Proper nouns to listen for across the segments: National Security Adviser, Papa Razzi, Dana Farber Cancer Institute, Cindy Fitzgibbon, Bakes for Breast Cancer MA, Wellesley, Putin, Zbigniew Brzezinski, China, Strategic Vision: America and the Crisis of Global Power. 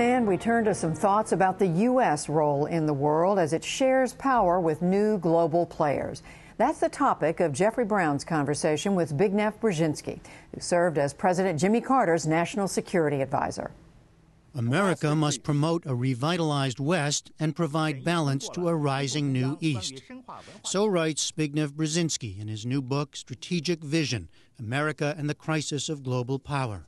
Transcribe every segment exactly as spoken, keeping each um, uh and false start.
And we turn to some thoughts about the U S role in the world as it shares power with new global players. That's the topic of Jeffrey Brown's conversation with Zbigniew Brzezinski, who served as President Jimmy Carter's National Security Adviser. America must promote a revitalized West and provide balance to a rising new East. So writes Zbigniew Brzezinski in his new book, Strategic Vision: America and the Crisis of Global Power.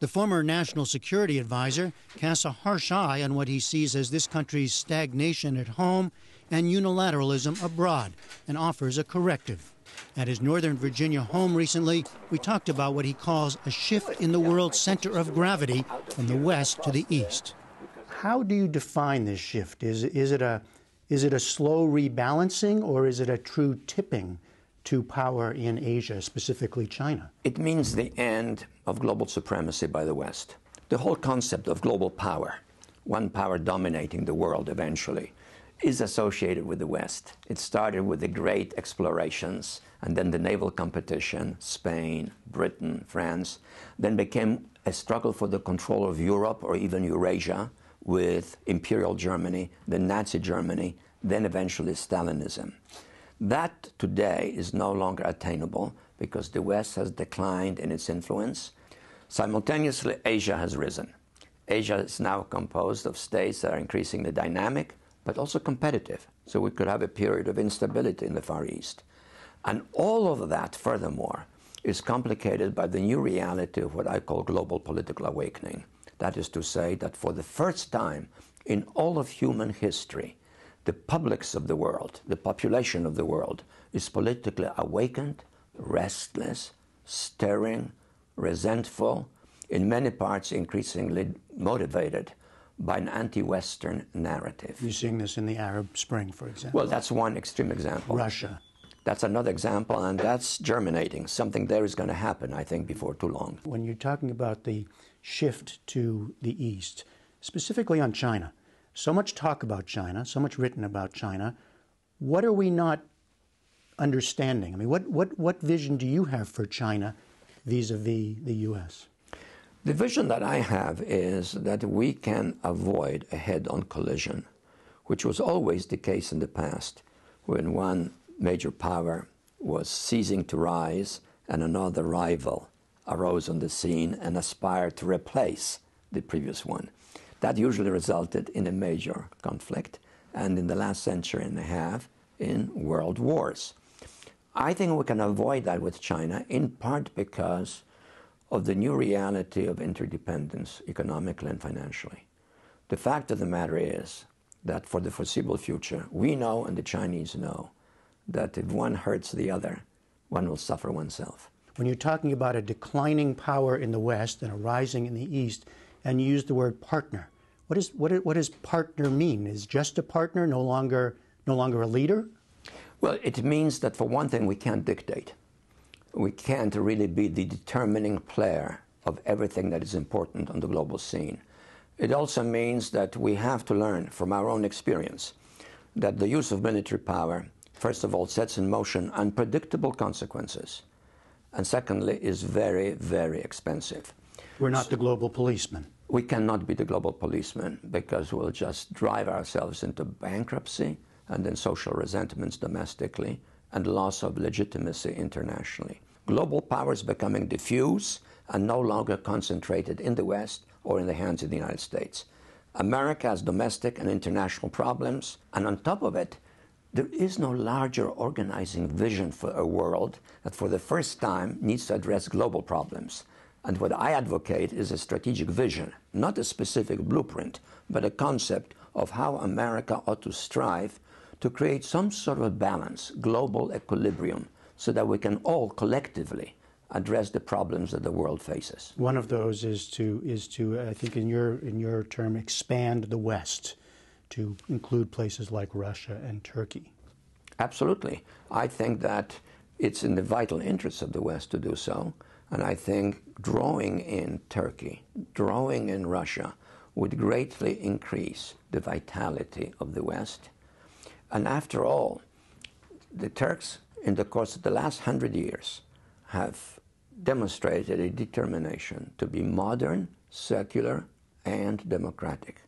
The former National Security Adviser casts a harsh eye on what he sees as this country's stagnation at home and unilateralism abroad, and offers a corrective. At his Northern Virginia home recently, we talked about what he calls a shift in the world's center of gravity from the West to the East. How do you define this shift? Is, is, it a, is it a slow rebalancing, or is it a true tipping to power in Asia, specifically China? It means the end of global supremacy by the West. The whole concept of global power, one power dominating the world eventually, is associated with the West. It started with the great explorations and then the naval competition, Spain, Britain, France, then became a struggle for the control of Europe or even Eurasia with Imperial Germany, then Nazi Germany, then eventually Stalinism. That today is no longer attainable because the West has declined in its influence. Simultaneously, Asia has risen. Asia is now composed of states that are increasingly dynamic, but also competitive, so we could have a period of instability in the Far East. And all of that, furthermore, is complicated by the new reality of what I call global political awakening. That is to say that for the first time in all of human history, the publics of the world, the population of the world, is politically awakened, restless, stirring, resentful, in many parts increasingly motivated by an anti-Western narrative. You're seeing this in the Arab Spring, for example. Well, that's one extreme example. Russia. That's another example, and that's germinating. Something there is going to happen, I think, before too long. When you're talking about the shift to the East, specifically on China, so much talk about China, so much written about China, what are we not understanding? I mean, what, what, what vision do you have for China vis-a-vis the U S? The vision that I have is that we can avoid a head-on collision, which was always the case in the past, when one major power was ceasing to rise and another rival arose on the scene and aspired to replace the previous one. That usually resulted in a major conflict, and in the last century and a half, in world wars. I think we can avoid that with China, in part because of the new reality of interdependence economically and financially. The fact of the matter is that for the foreseeable future, we know and the Chinese know that if one hurts the other, one will suffer oneself. When you're talking about a declining power in the West and a rising in the East, and you use the word partner, what, is, what, what does partner mean? Is just a partner no longer, no longer a leader? Well, it means that for one thing, we can't dictate. We can't really be the determining player of everything that is important on the global scene. It also means that we have to learn from our own experience that the use of military power, first of all, sets in motion unpredictable consequences, and secondly, is very, very expensive. We're not the global policeman. We cannot be the global policeman because we'll just drive ourselves into bankruptcy and then social resentments domestically and loss of legitimacy internationally. Global power is becoming diffuse and no longer concentrated in the West or in the hands of the United States. America has domestic and international problems, and on top of it, there is no larger organizing vision for a world that for the first time needs to address global problems. And what I advocate is a strategic vision, not a specific blueprint, but a concept of how America ought to strive to create some sort of a balance, global equilibrium, so that we can all collectively address the problems that the world faces. One of those is to, is to I think in your, in your term, expand the West to include places like Russia and Turkey. Absolutely. I think that it's in the vital interest of the West to do so, and I think drawing in Turkey, drawing in Russia, would greatly increase the vitality of the West. And after all, the Turks, in the course of the last hundred years, have demonstrated a determination to be modern, secular, and democratic.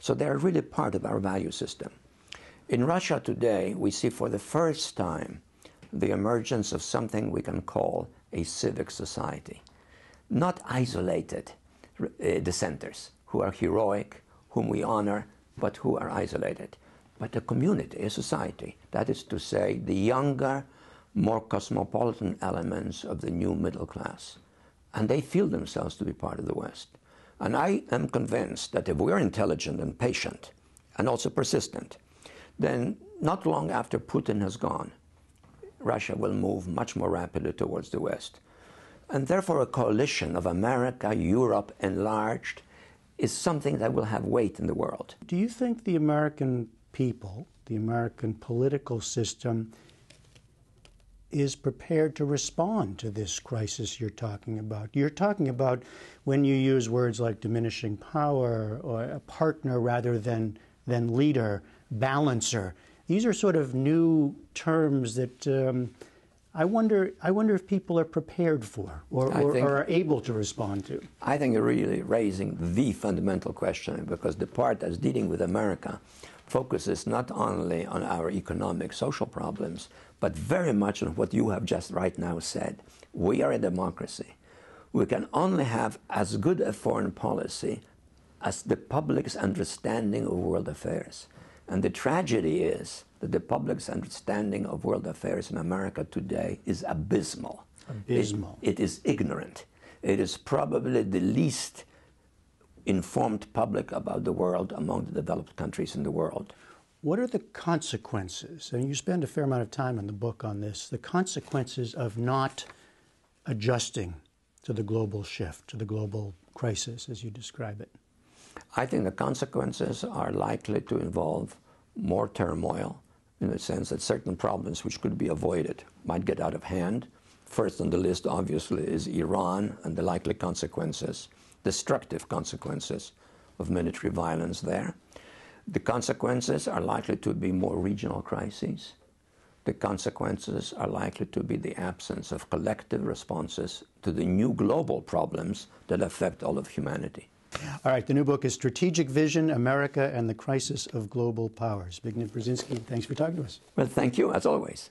So they are really part of our value system. In Russia today, we see for the first time the emergence of something we can call a civic society. Not isolated uh, dissenters who are heroic, whom we honor, but who are isolated. But a community, a society. That is to say, the younger, more cosmopolitan elements of the new middle class. And they feel themselves to be part of the West. And I am convinced that if we are intelligent and patient, and also persistent, then not long after Putin has gone, Russia will move much more rapidly towards the West. And therefore, a coalition of America, Europe enlarged is something that will have weight in the world. Do you think the American people, the American political system, is prepared to respond to this crisis you're talking about? You're talking about when you use words like diminishing power or a partner rather than, than leader, balancer. These are sort of new terms that um, I wonder, I wonder if people are prepared for or, or, think, or are able to respond to. I think you're really raising the fundamental question, because the part that's dealing with America focuses not only on our economic, social problems, but very much on what you have just right now said. We are a democracy. We can only have as good a foreign policy as the public's understanding of world affairs. And the tragedy is that the public's understanding of world affairs in America today is abysmal. Abysmal. It, it is ignorant. It is probably the least informed public about the world among the developed countries in the world. What are the consequences? And you spend a fair amount of time in the book on this, the consequences of not adjusting to the global shift, to the global crisis as you describe it. I think the consequences are likely to involve more turmoil, in the sense that certain problems which could be avoided might get out of hand. First on the list, obviously, is Iran and the likely consequences, destructive consequences of military violence there. The consequences are likely to be more regional crises. The consequences are likely to be the absence of collective responses to the new global problems that affect all of humanity. All right, the new book is Strategic Vision: America and the Crisis of Global Power. Zbigniew Brzezinski, thanks for talking to us. Well, thank you, as always.